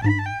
Hãy subscribe cho kênh Ghiền Mì Gõ để không bỏ lỡ những video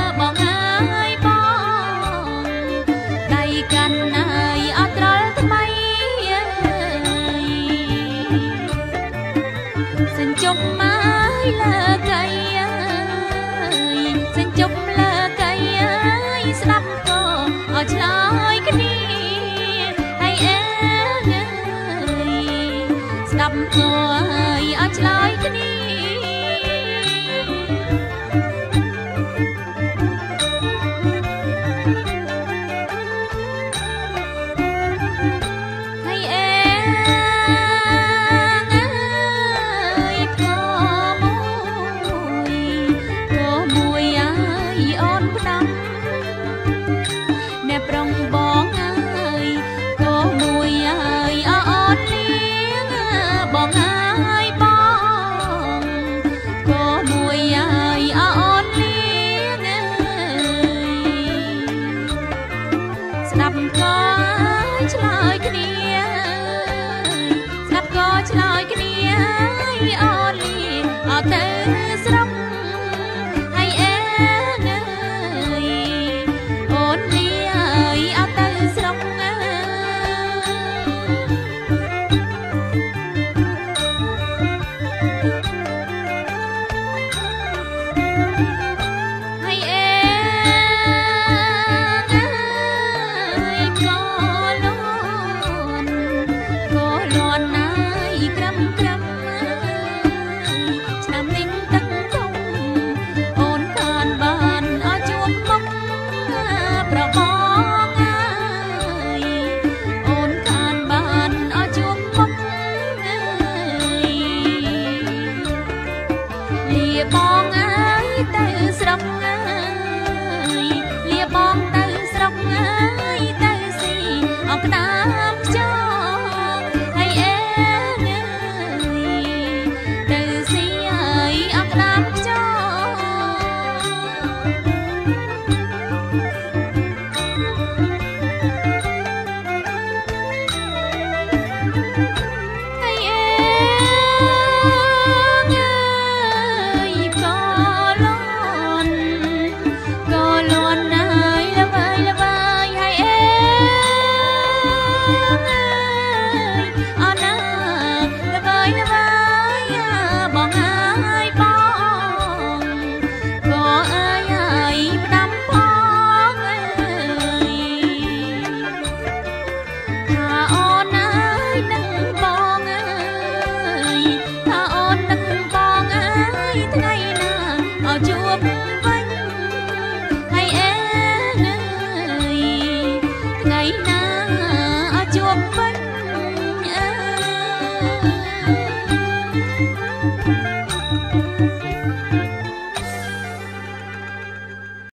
hấp dẫn.